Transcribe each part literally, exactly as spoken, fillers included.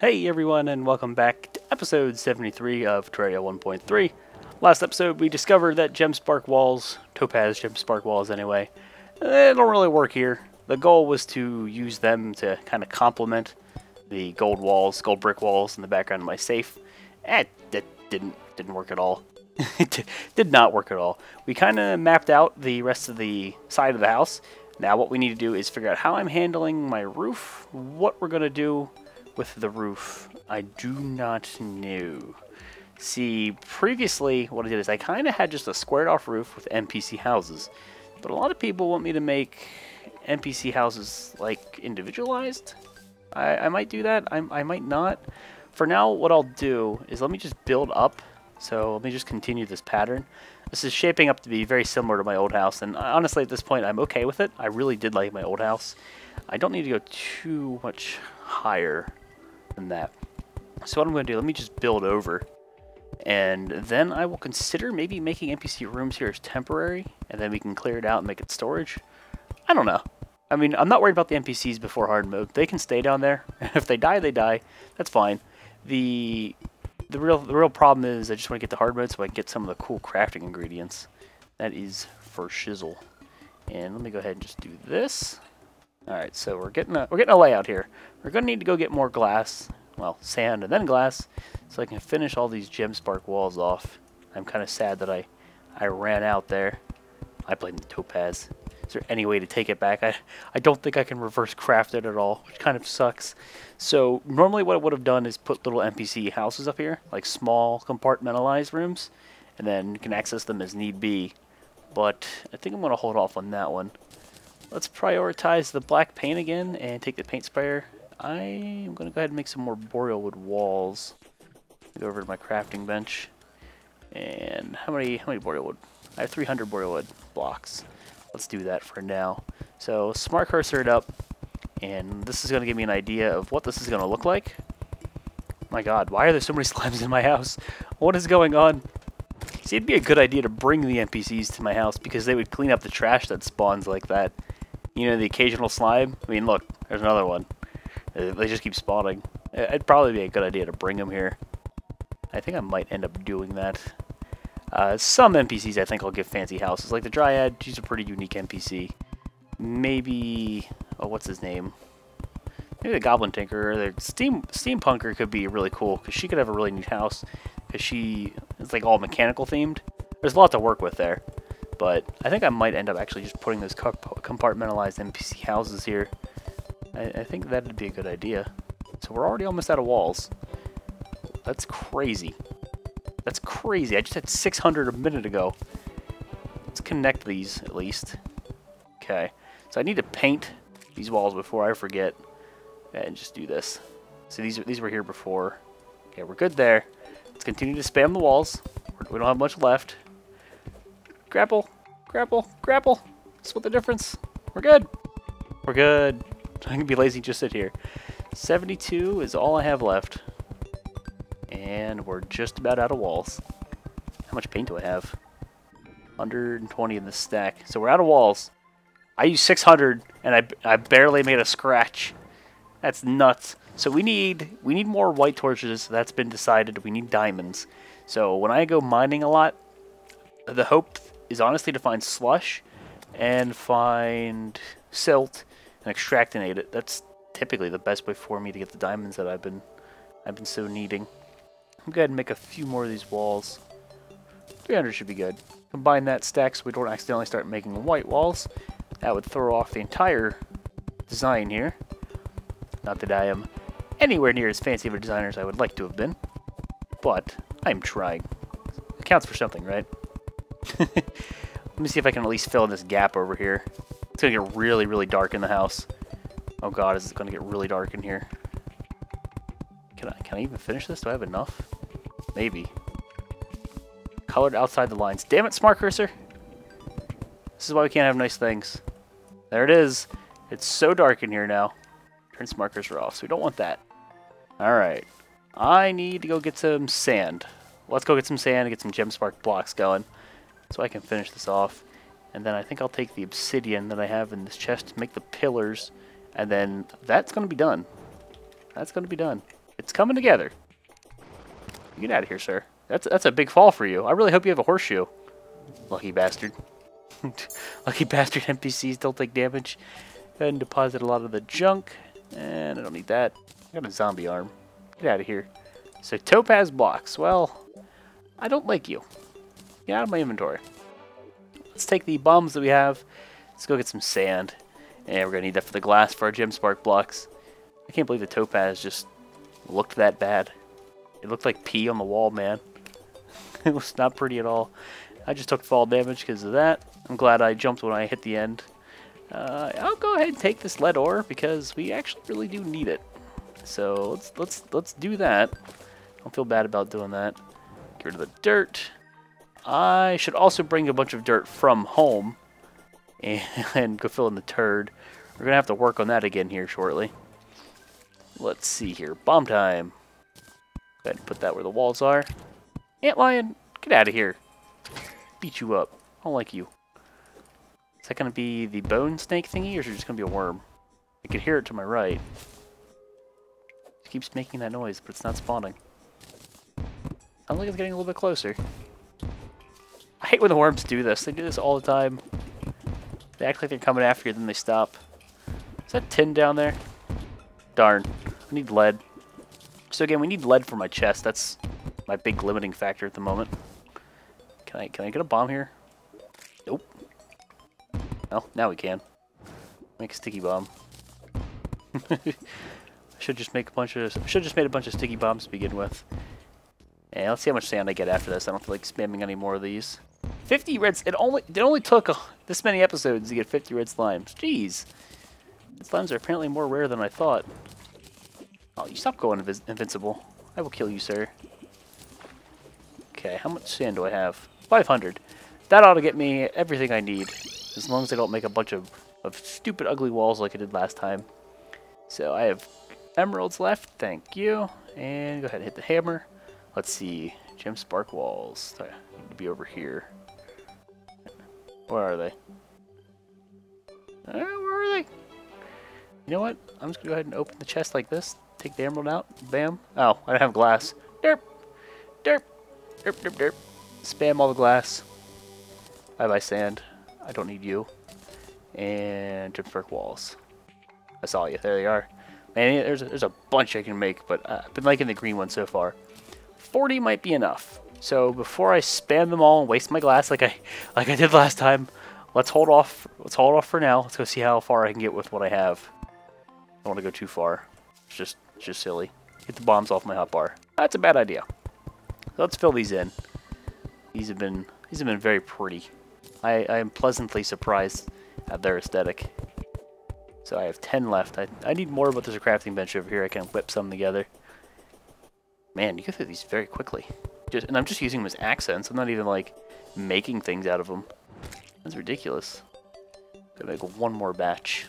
Hey everyone, and welcome back to episode seventy-three of Terraria one point three. Last episode we discovered that gemspark walls, topaz gemspark walls anyway, they don't really work here. The goal was to use them to kind of complement the gold walls, gold brick walls in the background of my safe. And that didn't, didn't work at all. It did not work at all. We kind of mapped out the rest of the side of the house. Now what we need to do is figure out how I'm handling my roof, what we're going to do with the roof. I do not know. See, previously what I did is I kind of had just a squared off roof with N P C houses, but a lot of people want me to make N P C houses like individualized. I, I might do that, I, I might not. For now what I'll do is let me just build up, so let me just continue this pattern. This is shaping up to be very similar to my old house, and honestly at this point I'm okay with it. I really did like my old house. I don't need to go too much higher than that. So what I'm going to do, let me just build over, and then I will consider maybe making N P C rooms here as temporary, and then we can clear it out and make it storage. I don't know. I mean, I'm not worried about the N P Cs before hard mode. They can stay down there. If they die, they die. That's fine. The the real the real problem is I just want to get to hard mode so I can get some of the cool crafting ingredients. That is for shizzle. And let me go ahead and just do this. All right, so we're getting a, we're getting a layout here. We're going to need to go get more glass, well, sand and then glass, so I can finish all these gemspark walls off. I'm kind of sad that I, I ran out there. I played in the topaz. Is there any way to take it back? I, I don't think I can reverse craft it at all, which kind of sucks. So normally what I would have done is put little N P C houses up here, like small compartmentalized rooms, and then you can access them as need be. But I think I'm going to hold off on that one. Let's prioritize the black paint again and take the paint sprayer. I am going to go ahead and make some more boreal wood walls. Go over to my crafting bench. And how many how many boreal wood? I have three hundred boreal wood blocks. Let's do that for now. So smart cursor it up, and this is going to give me an idea of what this is going to look like. My god, why are there so many slimes in my house? What is going on? See, it'd be a good idea to bring the N P Cs to my house because they would clean up the trash that spawns like that. You know, the occasional slime? I mean, look, there's another one. They just keep spawning. It'd probably be a good idea to bring them here. I think I might end up doing that. Uh, some N P Cs I think I'll give fancy houses. Like the Dryad, she's a pretty unique N P C. Maybe... oh, what's his name? Maybe the Goblin Tinker, or the Steam, Steampunker could be really cool, because she could have a really neat house. Because she is like all mechanical themed. There's a lot to work with there. But I think I might end up actually just putting those compartmentalized N P C houses here. I, I think that'd be a good idea. So we're already almost out of walls. That's crazy. That's crazy. I just had six hundred a minute ago. Let's connect these at least. Okay. So I need to paint these walls before I forget. And just do this. So these, these were here before. Okay, we're good there. Let's continue to spam the walls. We don't have much left. Grapple, grapple, grapple. Split the difference. We're good. We're good. I can be lazy and just sit here. seventy-two is all I have left. And we're just about out of walls. How much paint do I have? one hundred twenty in the stack. So we're out of walls. I used six hundred and I, I barely made a scratch. That's nuts. So we need we need more white torches. That's been decided. We need diamonds. So when I go mining a lot, the hope is honestly to find slush and find silt and extractinate it. That's typically the best way for me to get the diamonds that I've been I've been so needing. I'm going to make a few more of these walls. three hundred should be good. Combine that stack so we don't accidentally start making white walls. That would throw off the entire design here. Not that I am anywhere near as fancy of a designer as I would like to have been, but I'm trying. It counts for something, right? Let me see if I can at least fill in this gap over here. It's going to get really, really dark in the house. Oh god, is it going to get really dark in here? Can I, can I even finish this? Do I have enough? Maybe. Colored outside the lines. Damn it, smart cursor! This is why we can't have nice things. There it is! It's so dark in here now. Turns markers are off, so we don't want that. Alright. I need to go get some sand. Let's go get some sand and get some gemspark blocks going so I can finish this off. And then I think I'll take the obsidian that I have in this chest to make the pillars. And then that's going to be done. That's going to be done. It's coming together. Get out of here, sir. That's that's a big fall for you. I really hope you have a horseshoe. Lucky bastard. Lucky bastard N P Cs don't take damage. Go ahead and deposit a lot of the junk. And I don't need that. I got a zombie arm. Get out of here. So topaz blocks. Well, I don't like you. Get out of my inventory. Let's take the bombs that we have. Let's go get some sand. And we're going to need that for the glass for our gem spark blocks. I can't believe the topaz just looked that bad. It looked like pee on the wall, man. It was not pretty at all. I just took fall damage because of that. I'm glad I jumped when I hit the end. Uh, I'll go ahead and take this lead ore because we actually really do need it. So let's let's let's do that. I don't feel bad about doing that. Get rid of the dirt. I should also bring a bunch of dirt from home and, and go fill in the turd. We're gonna have to work on that again here shortly. Let's see here. Bomb time. Go ahead and put that where the walls are. Antlion, get out of here. Beat you up. I don't like you. Is that going to be the bone snake thingy, or is it just going to be a worm? I could hear it to my right. It keeps making that noise, but it's not spawning. Sounds like it's getting a little bit closer. I hate when the worms do this. They do this all the time. They act like they're coming after you, then they stop. Is that tin down there? Darn. I need lead. So again, we need lead for my chest. That's my big limiting factor at the moment. Can I can I get a bomb here? Nope. Well, now we can. Make a sticky bomb. I should just make a bunch of I should just made a bunch of sticky bombs to begin with. And let's see how much sand I get after this. I don't feel like spamming any more of these. fifty red. It only it only took oh, this many episodes to get fifty red slimes. Jeez. Slimes are apparently more rare than I thought. Oh, you stop going inv invincible. I will kill you, sir. Okay, how much sand do I have? five hundred. That ought to get me everything I need. As long as I don't make a bunch of, of stupid, ugly walls like I did last time. So I have emeralds left. Thank you. And go ahead and hit the hammer. Let's see. Gem spark walls. I need to be over here. Where are they? Uh, where are they? You know what? I'm just going to go ahead and open the chest like this. Take the emerald out. Bam. Oh, I don't have glass. Derp. Derp. Derp, derp, derp. Spam all the glass. Bye-bye, sand. I don't need you. And gem spark walls. I saw you. There they are. Man, there's a, there's a bunch I can make, but uh, I've been liking the green one so far. forty might be enough. So before I spam them all and waste my glass like I like I did last time, let's hold off. Let's hold off for now. Let's go see how far I can get with what I have. I don't want to go too far. It's just, it's just silly. Get the bombs off my hotbar. That's a bad idea. So let's fill these in. These have been these have been very pretty. I, I am pleasantly surprised at their aesthetic. So I have ten left. I, I need more, but there's a crafting bench over here. I can whip some together. Man, you go through these very quickly. Just and I'm just using them as accents. I'm not even like making things out of them. That's ridiculous. Gotta make one more batch.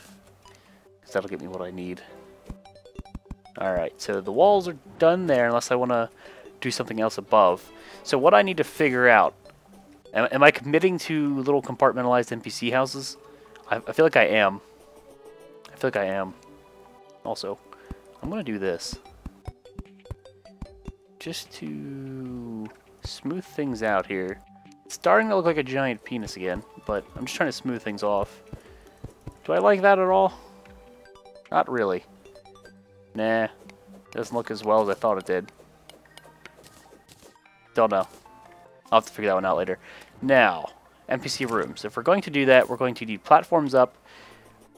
That'll get me what I need. Alright, so the walls are done there unless I want to do something else above. So what I need to figure out, am, am I committing to little compartmentalized N P C houses? I, I feel like I am. I feel like I am. Also, I'm going to do this. Just to smooth things out here. It's starting to look like a giant penis again, but I'm just trying to smooth things off. Do I like that at all? Not really. Nah. Doesn't look as well as I thought it did. Don't know. I'll have to figure that one out later. Now, N P C rooms. If we're going to do that, we're going to need platforms up.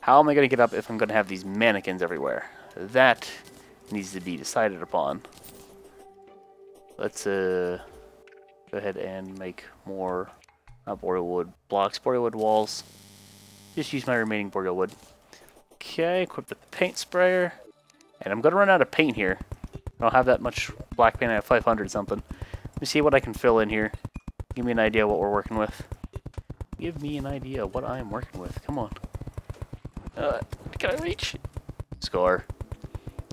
How am I going to get up if I'm going to have these mannequins everywhere? That needs to be decided upon. Let's uh, go ahead and make more uh, boreal wood blocks, boreal wood walls. Just use my remaining boreal wood. Okay, equip the paint sprayer. And I'm going to run out of paint here. I don't have that much black paint. I have five hundred something. Let me see what I can fill in here. Give me an idea what we're working with. Give me an idea what I'm working with. Come on. Uh, can I reach? Score.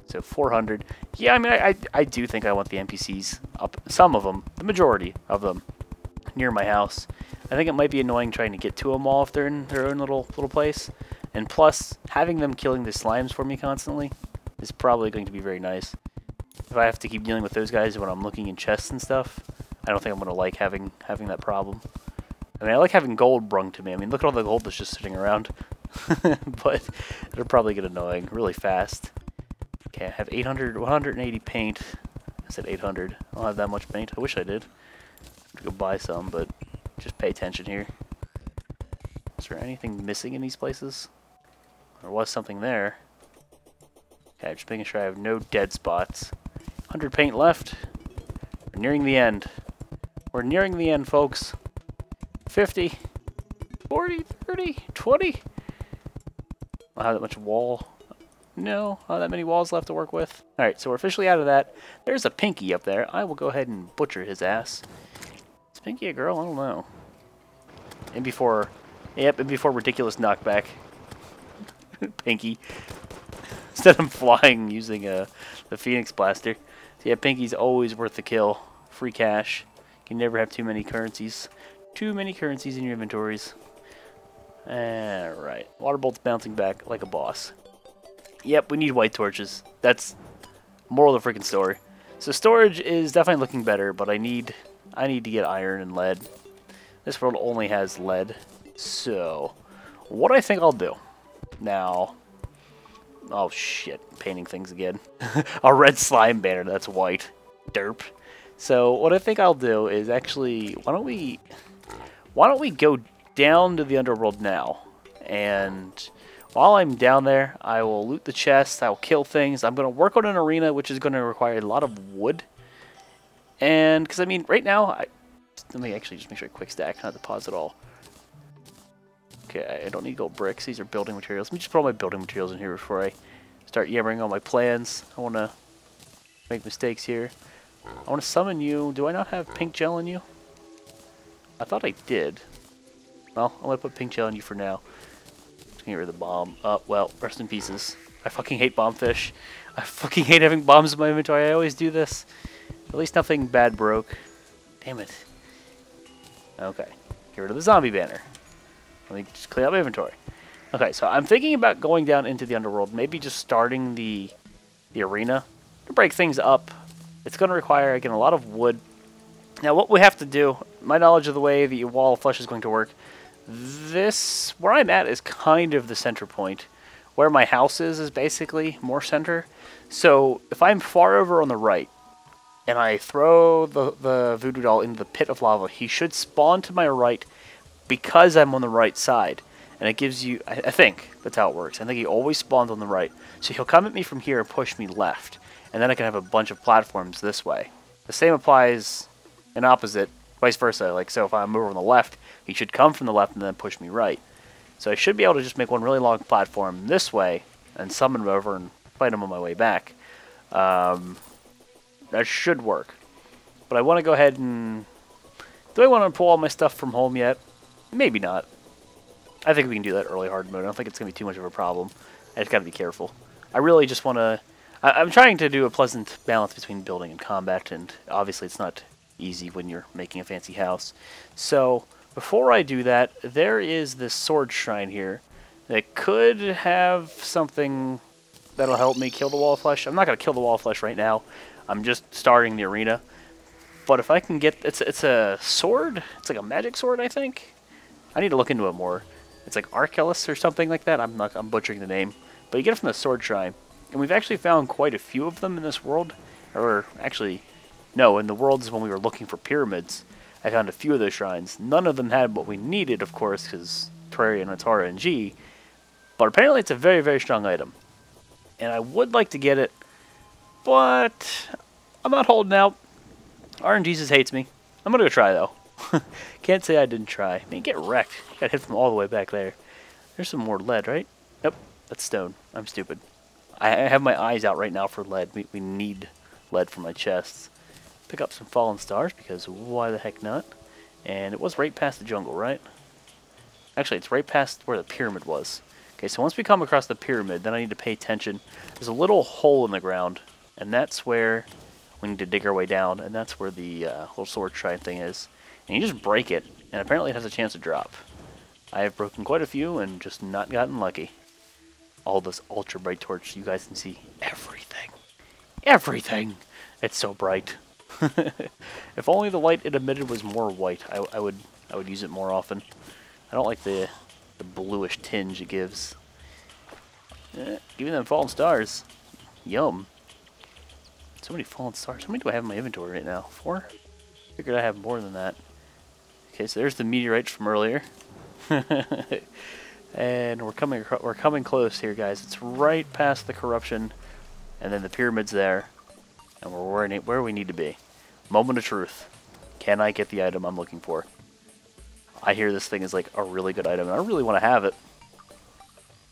So four hundred. Yeah, I mean, I, I, I do think I want the N P Cs up. Some of them. The majority of them. Near my house. I think it might be annoying trying to get to them all if they're in their own little little place. And plus, having them killing the slimes for me constantly is probably going to be very nice. if I have to keep dealing with those guys when I'm looking in chests and stuff, I don't think I'm going to like having having that problem. I mean, I like having gold brung to me. I mean, look at all the gold that's just sitting around. But it'll probably get annoying really fast. Okay, I have eight hundred, one hundred eighty paint. I said eight hundred. I don't have that much paint. I wish I did. I have to go buy some, but just pay attention here. Is there anything missing in these places? There was something there. Okay, just making sure I have no dead spots. one hundred paint left. We're nearing the end. We're nearing the end, folks. fifty, forty, thirty, twenty. I don't have that much wall. No, not that many walls left to work with. Alright, so we're officially out of that. There's a Pinky up there. I will go ahead and butcher his ass. Is Pinky a girl? I don't know. And before... Yep, and before ridiculous knockback. Pinky. Instead I'm flying using uh, the Phoenix Blaster. So yeah, Pinky's always worth the kill. Free cash. You can never have too many currencies. Too many currencies in your inventories. Alright. Water bolt's bouncing back like a boss. Yep, we need white torches. That's moral of the freaking story. So storage is definitely looking better, but I need I need to get iron and lead. This world only has lead. So, what I think I'll do now, oh shit, painting things again. A red slime banner that's white. Derp. So what I think I'll do is actually, why don't we, why don't we go down to the underworld now? And while I'm down there, I will loot the chest, I'll kill things. I'm going to work on an arena, which is going to require a lot of wood. And, because I mean, right now, I, let me actually just make sure I quick stack, not to pause at all. Okay, I don't need gold bricks. These are building materials. Let me just put all my building materials in here before I start yammering on my plans. I want to make mistakes here. I want to summon you. Do I not have pink gel in you? I thought I did. Well, I'm going to put pink gel in you for now. Just get rid of the bomb. Uh, well, rest in pieces. I fucking hate bombfish. I fucking hate having bombs in my inventory. I always do this. At least nothing bad broke. Damn it. Okay. Get rid of the zombie banner. Let me just clean up my inventory. Okay, so I'm thinking about going down into the underworld, maybe just starting the the arena to break things up. It's going to require, again, a lot of wood. Now, what we have to do, my knowledge of the way the Wall of Flesh is going to work, this, where I'm at is kind of the center point. Where my house is is basically more center. So if I'm far over on the right and I throw the, the voodoo doll into the pit of lava, he should spawn to my right because I'm on the right side, and it gives you, I, I think that's how it works. I think he always spawns on the right, so he'll come at me from here and push me left, and then I can have a bunch of platforms this way. The same applies in opposite, vice versa. Like, so if I move on the left, he should come from the left and then push me right. So I should be able to just make one really long platform this way, and summon him over and fight him on my way back. Um, that should work. But I want to go ahead and, do I want to pull all my stuff from home yet? Maybe not. I think we can do that early hard mode. I don't think it's going to be too much of a problem. I just got to be careful. I really just want to... I'm trying to do a pleasant balance between building and combat, and obviously it's not easy when you're making a fancy house. So, before I do that, there is this sword shrine here that could have something that'll help me kill the Wall of Flesh. I'm not going to kill the Wall of Flesh right now. I'm just starting the arena. But if I can get... It's, it's a sword? It's like a magic sword, I think? I need to look into it more. It's like Arkelis or something like that. I'm not, I'm butchering the name. But you get it from the sword shrine. And we've actually found quite a few of them in this world. Or actually, no, in the worlds when we were looking for pyramids, I found a few of those shrines. None of them had what we needed, of course, because Terraria and it's R N G. But apparently it's a very, very strong item. And I would like to get it, but I'm not holding out. R N G hates me. I'm going to go try, though. Can't say I didn't try. Man, get wrecked. Got hit from all the way back there. There's some more lead, right? Nope, that's stone. I'm stupid. I have my eyes out right now for lead. We, we need lead for my chests. Pick up some fallen stars, because why the heck not? And it was right past the jungle, right? Actually, it's right past where the pyramid was. Okay, so once we come across the pyramid, then I need to pay attention. There's a little hole in the ground, and that's where we need to dig our way down, and that's where the uh, whole sword shrine thing is. And you just break it, and apparently it has a chance to drop. I have broken quite a few and just not gotten lucky. All this ultra bright torch, you guys can see everything. everything. It's so bright. If only the light it emitted was more white, I, I would I would use it more often. I don't like the the bluish tinge it gives. Eh, give me them fallen stars. Yum. So many fallen stars. How many do I have in my inventory right now? Four? I figured I have more than that. Okay, so there's the meteorites from earlier. And we're coming we're coming close here, guys. It's right past the corruption, and then the pyramid's there, and we're where we need to be. Moment of truth. Can I get the item I'm looking for? I hear this thing is like a really good item, and I really want to have it.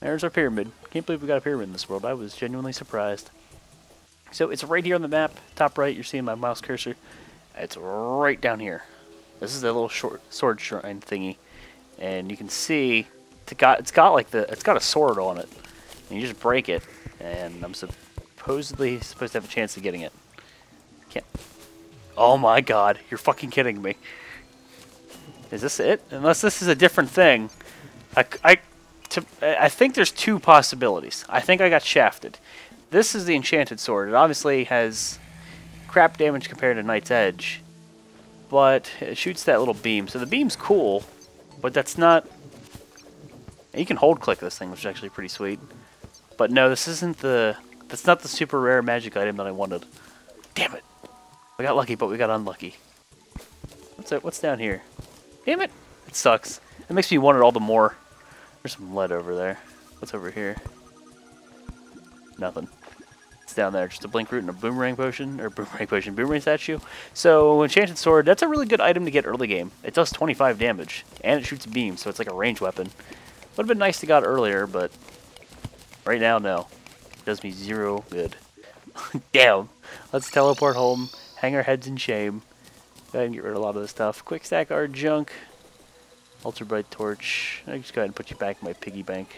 There's our pyramid. Can't believe we got a pyramid in this world. I was genuinely surprised. So it's right here on the map, top right. You're seeing my mouse cursor. It's right down here. This is the little short sword shrine thingy, and you can see it's got it's got like the it's got a sword on it, and you just break it, and I'm supposedly supposed to have a chance of getting it. Can't. Oh my God! You're fucking kidding me. Is this it? Unless this is a different thing, I I, to, I think there's two possibilities. I think I got shafted. This is the enchanted sword. It obviously has crap damage compared to Knight's Edge, but it shoots that little beam. So the beam's cool, but that's not. You can hold click this thing, which is actually pretty sweet. But no, this isn't the. That's not the super rare magic item that I wanted. Damn it! We got lucky, but we got unlucky. What's that? What's down here? Damn it! It sucks. It makes me want it all the more. There's some lead over there. What's over here? Nothing. It's down there. Just a blink root and a boomerang potion, or boomerang potion, boomerang statue. So enchanted sword. That's a really good item to get early game. It does twenty-five damage, and it shoots a beam, so it's like a range weapon. Would have been nice to got earlier, but right now, no. It does me zero good. Damn. Let's teleport home, hang our heads in shame. Go ahead and get rid of a lot of this stuff. Quick stack our junk. Ultra bright torch. I'll just go ahead and put you back in my piggy bank.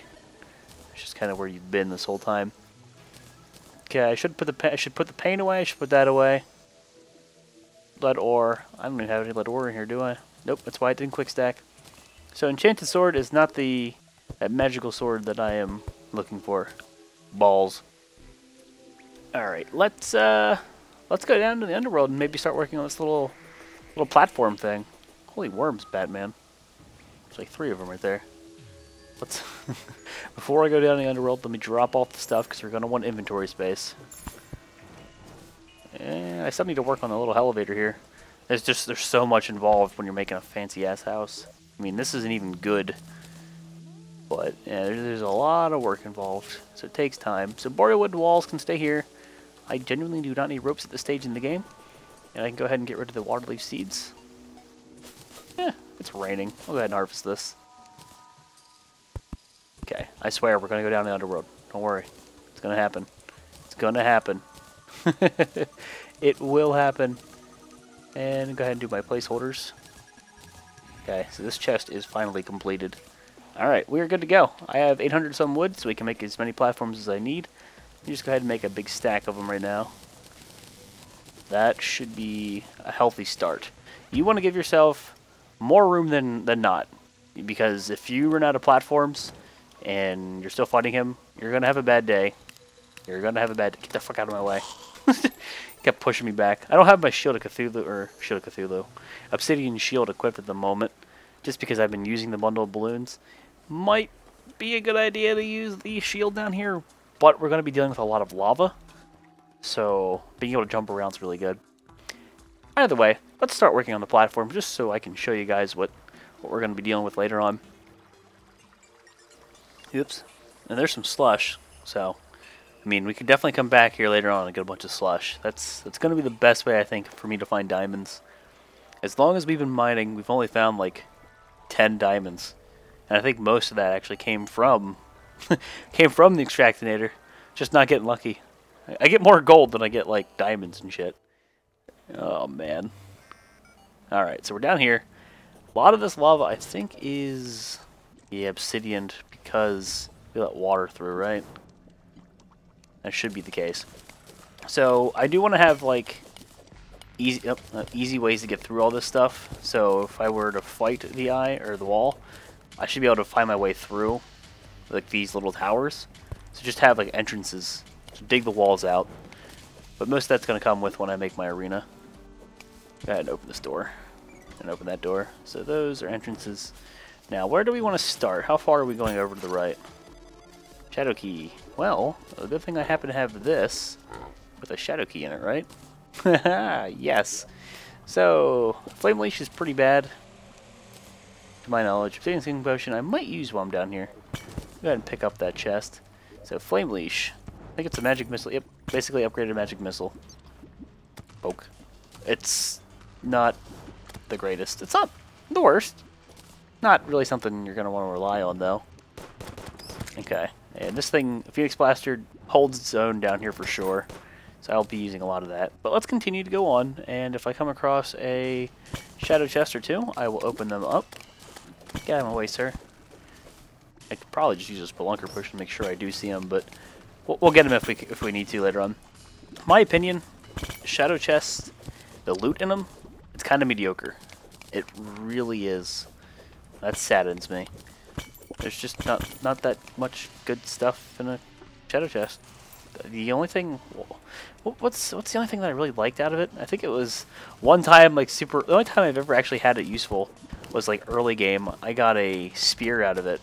It's just kind of where you've been this whole time. Okay, I should put the I should put the paint away. I should put that away. Lead ore. I don't even have any lead ore in here, do I? Nope. That's why I didn't quick stack. So enchanted sword is not the that magical sword that I am looking for. Balls. All right, let's uh, let's go down to the underworld and maybe start working on this little. Little platform thing. Holy worms, Batman. There's like three of them right there. Let's before I go down to the underworld, let me drop off the stuff because we're going to want inventory space. And I still need to work on the little elevator here. There's just there's so much involved when you're making a fancy ass house. I mean, this isn't even good. But yeah, there's, there's a lot of work involved, so it takes time. So boreal wood walls can stay here. I genuinely do not need ropes at this stage in the game. And I can go ahead and get rid of the waterleaf seeds. Eh, it's raining. I'll go ahead and harvest this. Okay, I swear we're going to go down the underworld. Don't worry. It's going to happen. It's going to happen. It will happen. And go ahead and do my placeholders. Okay, so this chest is finally completed. Alright, we're good to go. I have eight hundred some wood, so we can make as many platforms as I need. You just go ahead and make a big stack of them right now. That should be a healthy start. You want to give yourself more room than, than not. Because if you run out of platforms and you're still fighting him, you're going to have a bad day. You're going to have a bad day. Get the fuck out of my way. Kept pushing me back. I don't have my Shield of Cthulhu, or Shield of Cthulhu, Obsidian Shield equipped at the moment. Just because I've been using the bundle of balloons. Might be a good idea to use the shield down here. But we're going to be dealing with a lot of lava. So, being able to jump around is really good. Either way, let's start working on the platform, just so I can show you guys what, what we're going to be dealing with later on. Oops. And there's some slush, so... I mean, we could definitely come back here later on and get a bunch of slush. That's, that's going to be the best way, I think, for me to find diamonds. As long as we've been mining, we've only found, like, ten diamonds. And I think most of that actually came from... came from the Extractinator. Just not getting lucky. I get more gold than I get, like, diamonds and shit. Oh, man. Alright, so we're down here. A lot of this lava, I think, is... Yeah, obsidianed because we let water through, right? That should be the case. So, I do want to have, like, easy uh, easy ways to get through all this stuff. So, if I were to fight the eye, or the wall, I should be able to find my way through, like, these little towers. So, just have, like, entrances. Dig the walls out. But most of that's going to come with when I make my arena. Go ahead and open this door. And open that door. So those are entrances. Now, where do we want to start? How far are we going over to the right? Shadow key. Well, a good thing I happen to have this with a shadow key in it, right? Yes. So, flame leash is pretty bad. To my knowledge. Obsidian potion I might use while I'm down here. Go ahead and pick up that chest. So, flame leash. I think it's a magic missile. Yep, basically upgraded magic missile. Poke. It's not the greatest. It's not the worst. Not really something you're going to want to rely on, though. Okay. And this thing, Phoenix Blaster, holds its own down here for sure. So I'll be using a lot of that. But let's continue to go on. And if I come across a shadow chest or two, I will open them up. Get out of my way, sir. I could probably just use a spelunker push to make sure I do see them, but we'll, we'll get them if we, if we need to later on. My opinion, shadow chests, the loot in them, it's kind of mediocre. It really is. That saddens me. There's just not not that much good stuff in a shadow chest. The only thing, what's what's the only thing that I really liked out of it? I think it was one time like super. The only time I've ever actually had it useful was like early game. I got a spear out of it.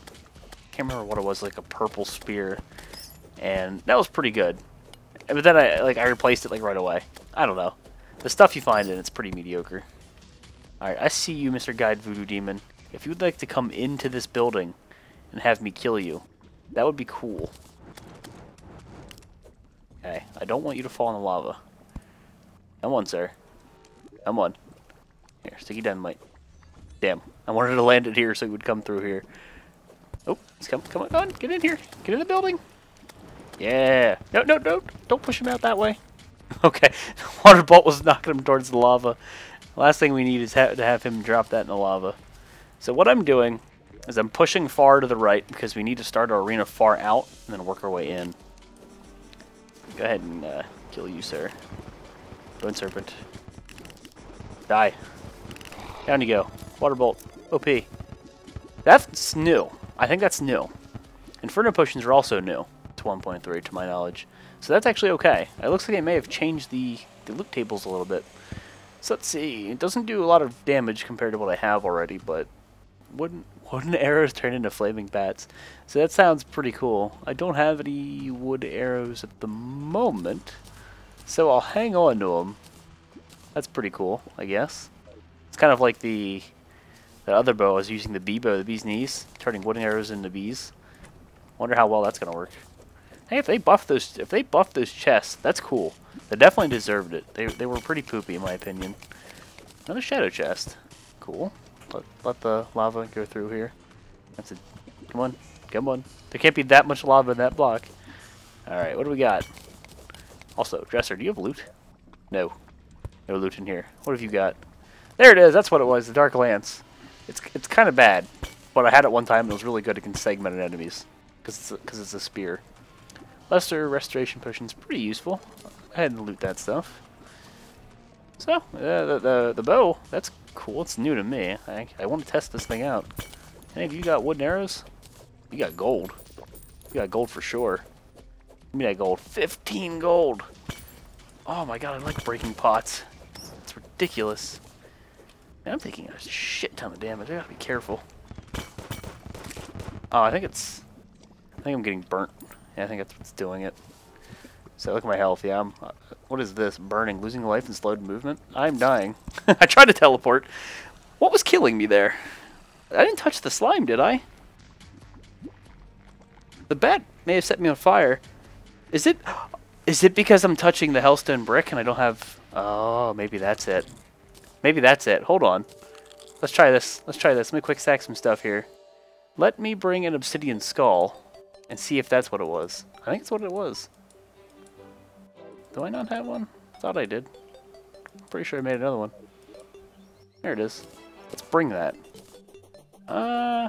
Can't remember what it was, like a purple spear, and that was pretty good. But then I like I replaced it like right away. I don't know. The stuff you find in it's pretty mediocre. All right, I see you, Mister Guide Voodoo Demon. If you would like to come into this building and have me kill you, that would be cool. Okay, I don't want you to fall in the lava. Come on, sir. Come on. Here, sticky dynamite. Damn, I wanted to land it here so he would come through here. Oh, he's come, come on, get in here. Get in the building. Yeah. No, no, no, don't push him out that way. Okay, the water bolt was knocking him towards the lava. The last thing we need is ha to have him drop that in the lava. So what I'm doing is I'm pushing far to the right because we need to start our arena far out and then work our way in. Go ahead and uh, kill you, sir. Bone serpent. Die. Down you go. Water bolt. O P. That's new. I think that's new. Inferno Potions are also new to one point three to my knowledge. So that's actually okay. It looks like it may have changed the, the loot tables a little bit. So let's see. It doesn't do a lot of damage compared to what I have already, but wouldn't wooden arrows turn into flaming bats. So that sounds pretty cool. I don't have any wood arrows at the moment, so I'll hang on to them. That's pretty cool, I guess. It's kind of like the, the other bow. I was using the bee bow, the bee's knees, turning wooden arrows into bees. Wonder how well that's gonna work. Hey, if they buffed those, if they buffed those chests, that's cool. They definitely deserved it. They they were pretty poopy in my opinion. Another shadow chest. Cool. Let, let the lava go through here. That's it. Come on. Come on. There can't be that much lava in that block. Alright, what do we got? Also, Dresser, do you have loot? No. No loot in here. What have you got? There it is. That's what it was. The dark lance. It's it's kind of bad, but I had it one time and it was really good against segmented enemies because it's, it's a spear. Lesser restoration potion's pretty useful. Go ahead and loot that stuff. So, uh, the, the, the bow, that's cool. It's new to me. I, I want to test this thing out. Hey, you got wooden arrows? You got gold. You got gold for sure. Give me that gold. fifteen gold! Oh my god, I like breaking pots. It's ridiculous. Man, I'm taking a shit ton of damage. I gotta be careful. Oh, I think it's... I think I'm getting burnt. Yeah, I think that's what's doing it. So look at my health. Yeah, I'm... Uh, what is this? Burning, losing life, and slowed movement? I'm dying. I tried to teleport. What was killing me there? I didn't touch the slime, did I? The bat may have set me on fire. Is it... Is it because I'm touching the hellstone brick and I don't have... Oh, maybe that's it. Maybe that's it. Hold on. Let's try this. Let's try this. Let me quick stack some stuff here. Let me bring an obsidian skull and see if that's what it was. I think it's what it was. Do I not have one? Thought I did. Pretty sure I made another one. There it is. Let's bring that. Uh,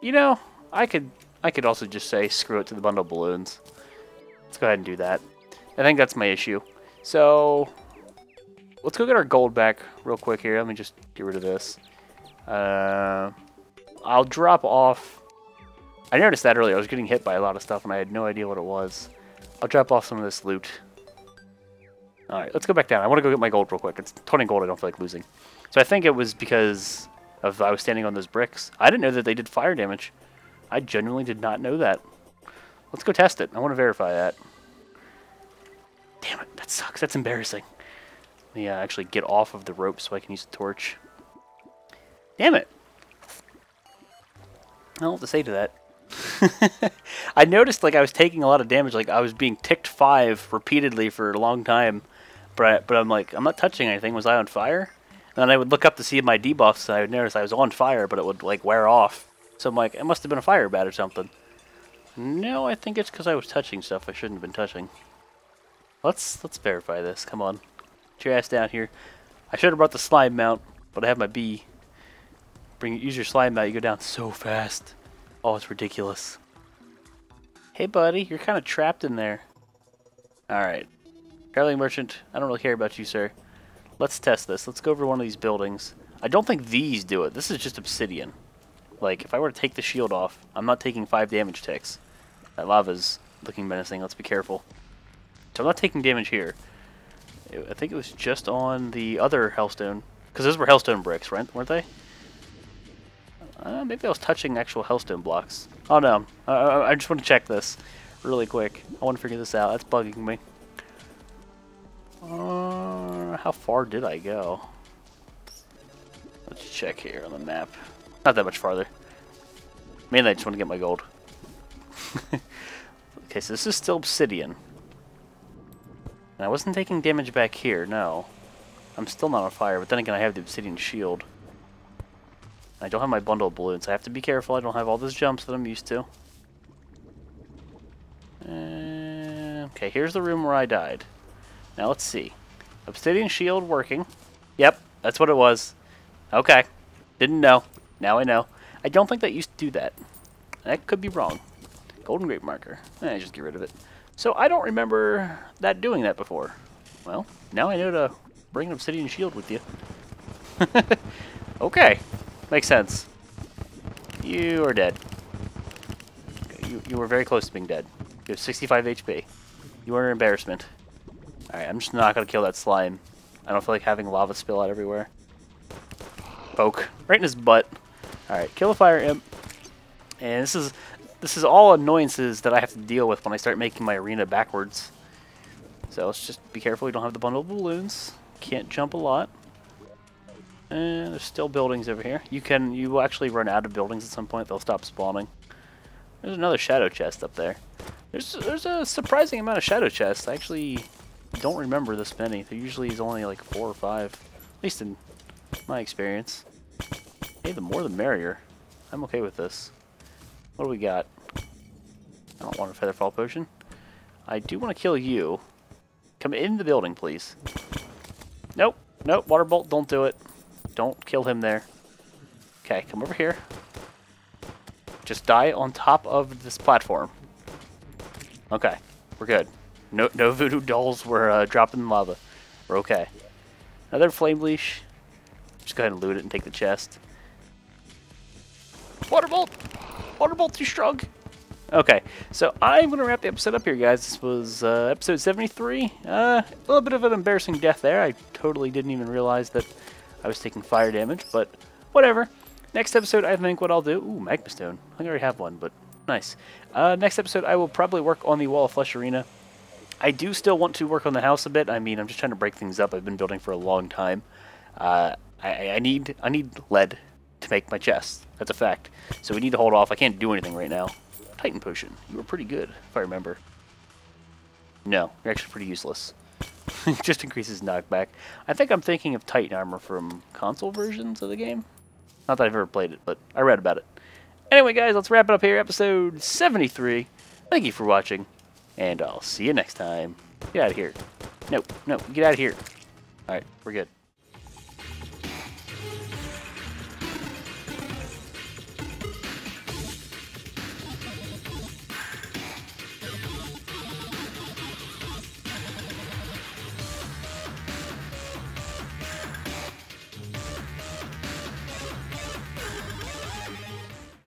you know, I could I could also just say screw it to the bundle of balloons. Let's go ahead and do that. I think that's my issue. So let's go get our gold back real quick here. Let me just get rid of this. Uh, I'll drop off. I noticed that earlier. I was getting hit by a lot of stuff and I had no idea what it was. I'll drop off some of this loot. Alright, let's go back down. I want to go get my gold real quick. It's twenty gold I don't feel like losing. So I think it was because of I was standing on those bricks. I didn't know that they did fire damage. I genuinely did not know that. Let's go test it. I want to verify that. Damn it, that sucks. That's embarrassing. Let me uh, actually get off of the rope so I can use the torch. Damn it. I don't have to say to that. I noticed like I was taking a lot of damage. Like I was being ticked five repeatedly for a long time. But, I, but I'm like, I'm not touching anything. Was I on fire? And then I would look up to see my debuffs, and I would notice I was on fire, but it would like wear off. So I'm like, it must have been a fire bat or something. No, I think it's because I was touching stuff I shouldn't have been touching. Let's let's verify this. Come on. Get your ass down here. I should have brought the slime mount, but I have my bee. Bring use your slime mount, you go down so fast. Oh, it's ridiculous. Hey buddy, you're kinda trapped in there. Alright. Traveling merchant, I don't really care about you, sir. Let's test this. Let's go over one of these buildings. I don't think these do it. This is just obsidian. Like, if I were to take the shield off, I'm not taking five damage ticks. That lava's looking menacing, let's be careful. So I'm not taking damage here. I think it was just on the other hellstone. Because those were hellstone bricks, right? Weren't they? Uh, maybe I was touching actual hellstone blocks. Oh no. Uh, I just want to check this really quick. I want to figure this out. That's bugging me. Uh, how far did I go? Let's check here on the map. Not that much farther. Mainly I just want to get my gold. Okay, so this is still obsidian. And I wasn't taking damage back here, no. I'm still not on fire, but then again I have the obsidian shield. I don't have my bundle of balloons. I have to be careful. I don't have all those jumps that I'm used to. Uh, okay, here's the room where I died. Now let's see. Obsidian shield working. Yep, that's what it was. Okay. Didn't know. Now I know. I don't think that used to do that. That could be wrong. Golden grape marker. Eh, just get rid of it. So I don't remember that doing that before. Well, now I know to bring an obsidian shield with you. Okay. Makes sense. You are dead. You, you were very close to being dead. You have sixty-five H P. You are an embarrassment. Alright, I'm just not going to kill that slime. I don't feel like having lava spill out everywhere. Poke. Right in his butt. Alright, kill a fire imp. And this is this is all annoyances that I have to deal with when I start making my arena backwards. So let's just be careful we don't have the bundle of balloons. Can't jump a lot. And there's still buildings over here. You can you will actually run out of buildings at some point. They'll stop spawning. There's another shadow chest up there. There's there's a surprising amount of shadow chests. I actually don't remember this many. There usually is only like four or five, at least in my experience. Hey, the more the merrier. I'm okay with this. What do we got? I don't want a featherfall potion. I do want to kill you. Come in the building, please. Nope, nope. Water bolt, don't do it. Don't kill him there. Okay, come over here. Just die on top of this platform. Okay, we're good. No, no voodoo dolls were uh, dropping lava. We're okay. Another flame leash. Just go ahead and loot it and take the chest. Water bolt! Water bolt too strong! Okay, so I'm going to wrap the episode up here, guys. This was uh, episode seventy-three. Uh, a little bit of an embarrassing death there. I totally didn't even realize that I was taking fire damage, but whatever. Next episode, I think what I'll do... Ooh, magma stone. I already have one, but nice. Uh, next episode, I will probably work on the Wall of Flesh Arena. I do still want to work on the house a bit. I mean, I'm just trying to break things up. I've been building for a long time. Uh, I, I need I need lead to make my chest. That's a fact. So we need to hold off. I can't do anything right now. Titan potion. You were pretty good, if I remember. No, you're actually pretty useless. Just increases knockback. I think I'm thinking of Titan armor from console versions of the game. Not that I've ever played it, but I read about it. Anyway, guys, let's wrap it up here. Episode seventy-three. Thank you for watching, and I'll see you next time. Get out of here. Nope, nope, get out of here. All right, we're good.